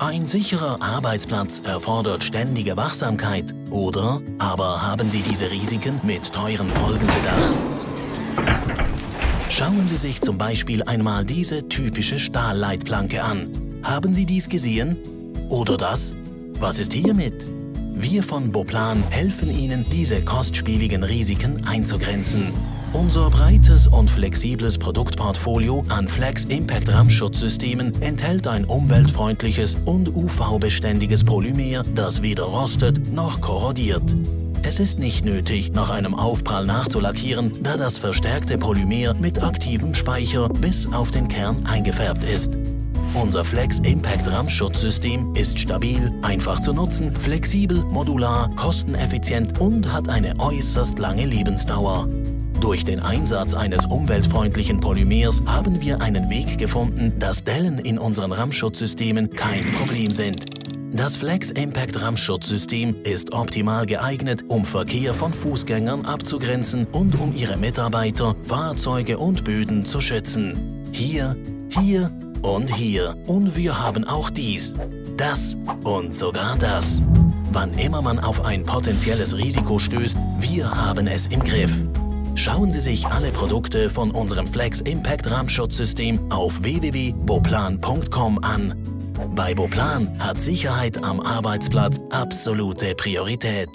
Ein sicherer Arbeitsplatz erfordert ständige Wachsamkeit, oder? Aber haben Sie diese Risiken mit teuren Folgen bedacht? Schauen Sie sich zum Beispiel einmal diese typische Stahlleitplanke an. Haben Sie dies gesehen? Oder das? Was ist hiermit? Wir von Boplan helfen Ihnen, diese kostspieligen Risiken einzugrenzen. Unser breites und flexibles Produktportfolio an Flex Impact Rammschutzsystemen enthält ein umweltfreundliches und UV-beständiges Polymer, das weder rostet noch korrodiert. Es ist nicht nötig, nach einem Aufprall nachzulackieren, da das verstärkte Polymer mit aktivem Speicher bis auf den Kern eingefärbt ist. Unser Flex Impact Rammschutzsystem ist stabil, einfach zu nutzen, flexibel, modular, kosteneffizient und hat eine äußerst lange Lebensdauer. Durch den Einsatz eines umweltfreundlichen Polymers haben wir einen Weg gefunden, dass Dellen in unseren Rammschutzsystemen kein Problem sind. Das Flex Impact Rammschutzsystem ist optimal geeignet, um Verkehr von Fußgängern abzugrenzen und um ihre Mitarbeiter, Fahrzeuge und Böden zu schützen. Hier, hier und hier. Und wir haben auch dies, das und sogar das. Wann immer man auf ein potenzielles Risiko stößt, wir haben es im Griff. Schauen Sie sich alle Produkte von unserem Flex Impact Rammschutzsystem auf www.boplan.com an. Bei Boplan hat Sicherheit am Arbeitsplatz absolute Priorität.